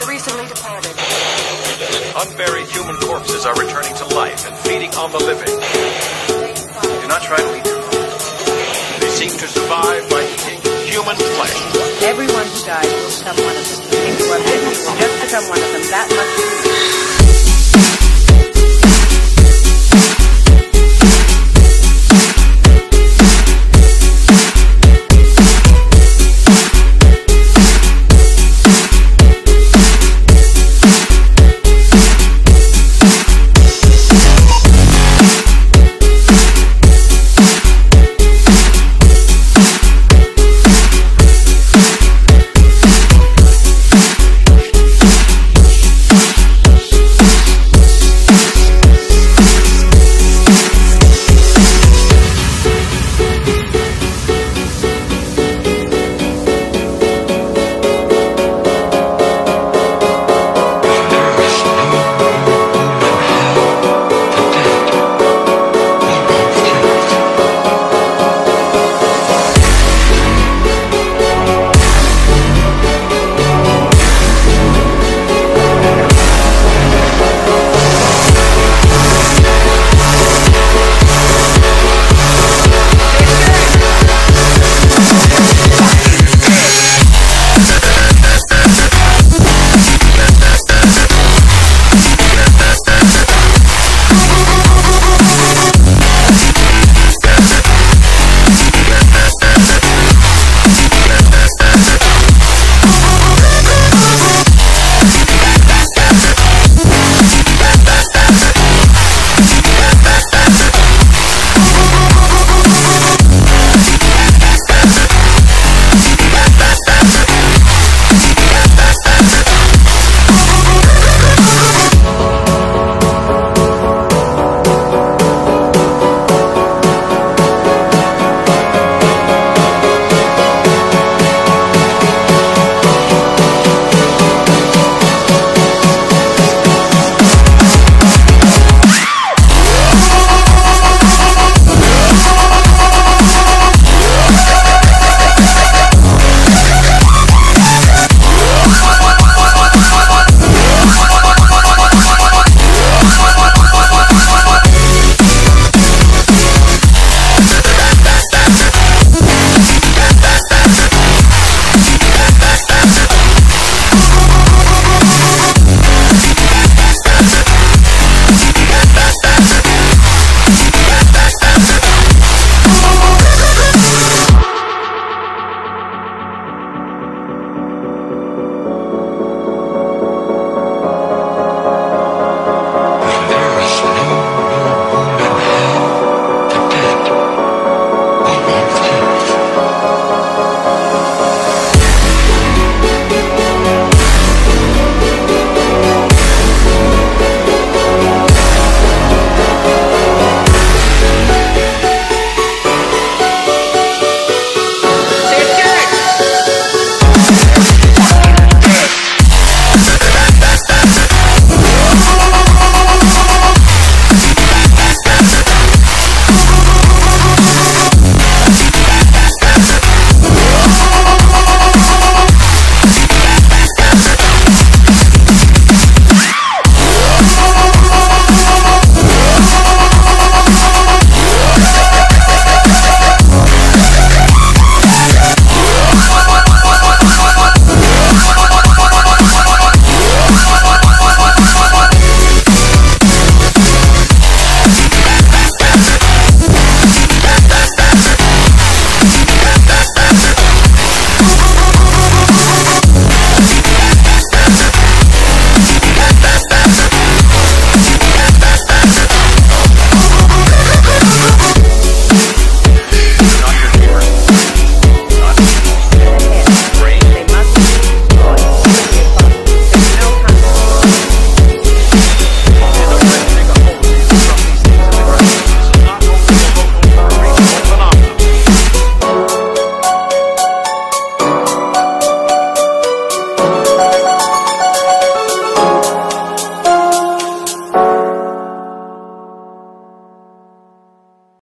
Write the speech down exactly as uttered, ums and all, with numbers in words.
The recently departed. Unburied human corpses are returning to life and feeding on the living. Do not try to leave them. They seek to survive by eating human flesh. Everyone who dies will become one of them. If you are bitten, you will just become one of them. That much.